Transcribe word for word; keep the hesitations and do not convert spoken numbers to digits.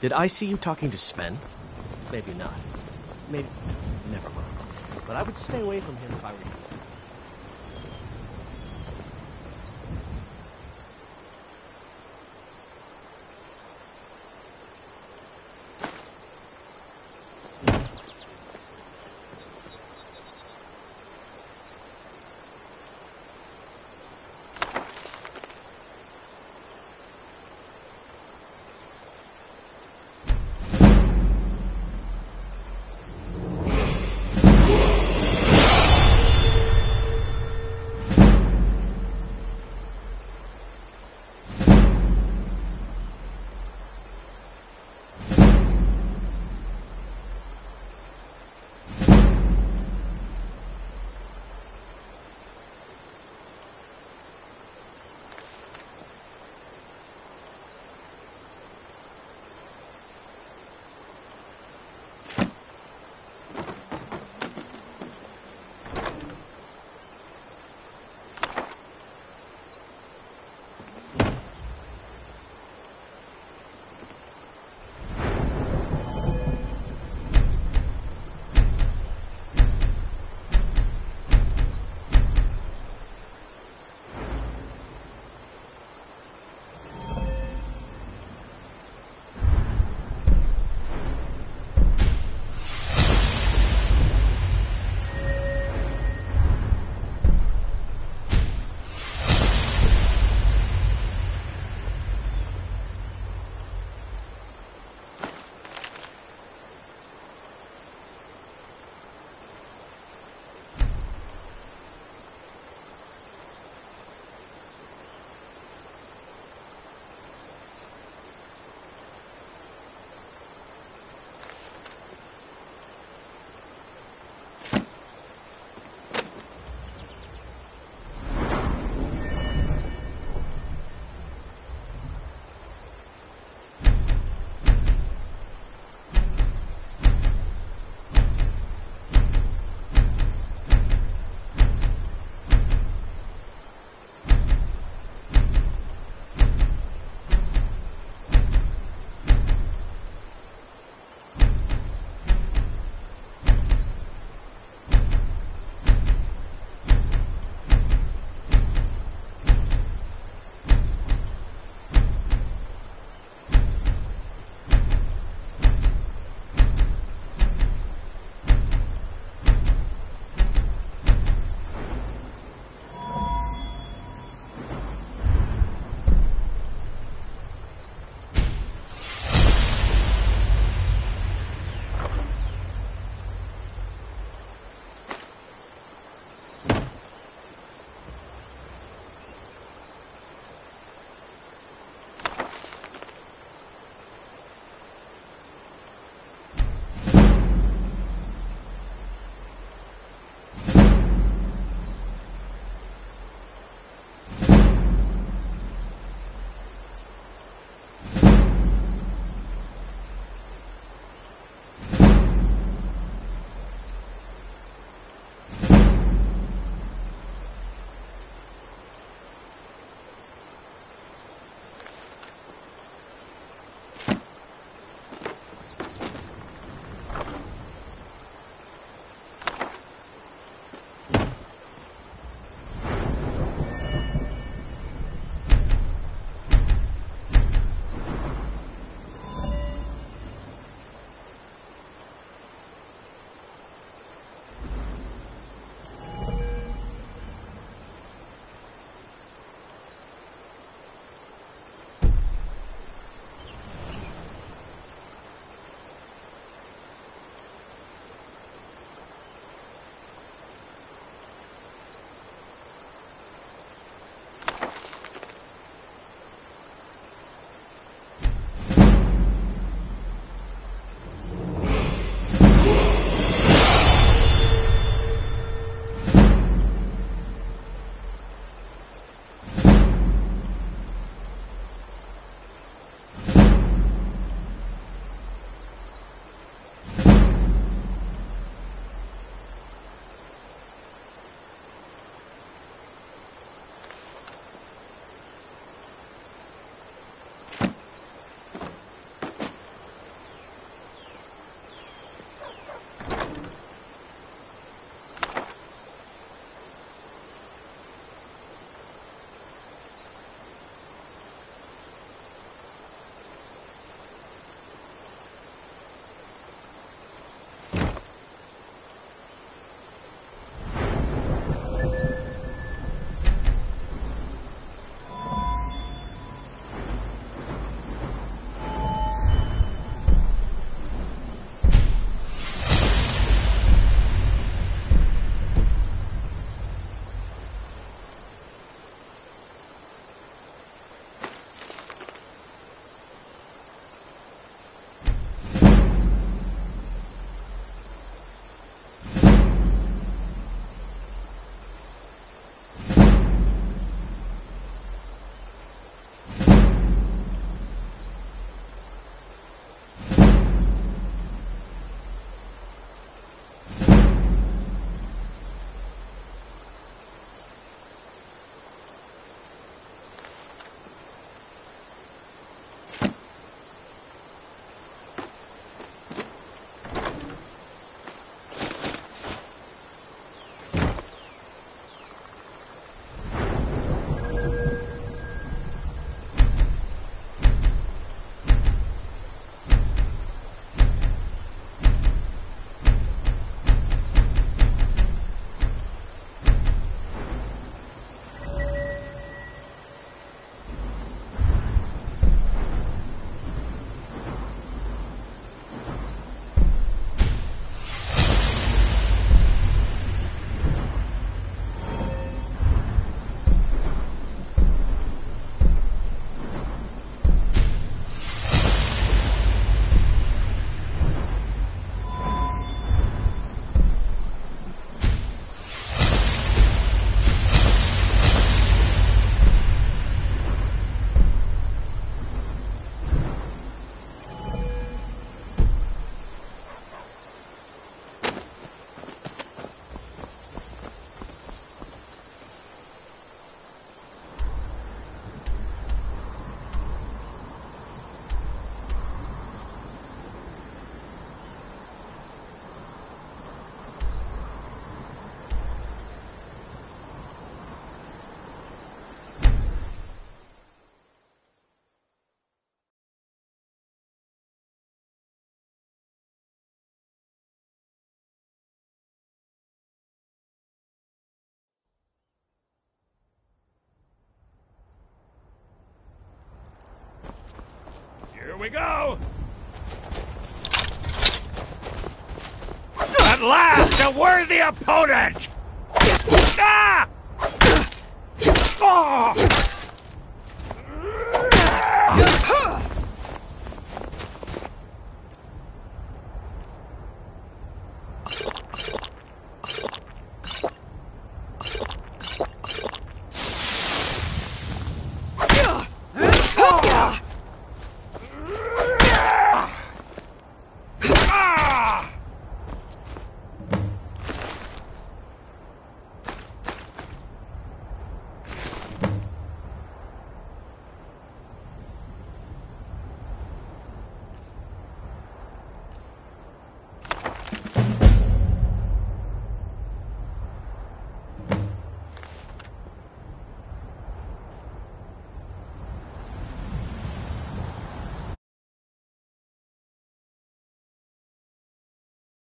Did I see you talking to Sven? Maybe not. Maybe... Never mind. But I would stay away from him if I were you. we go! At last, a worthy opponent! Ah! Oh!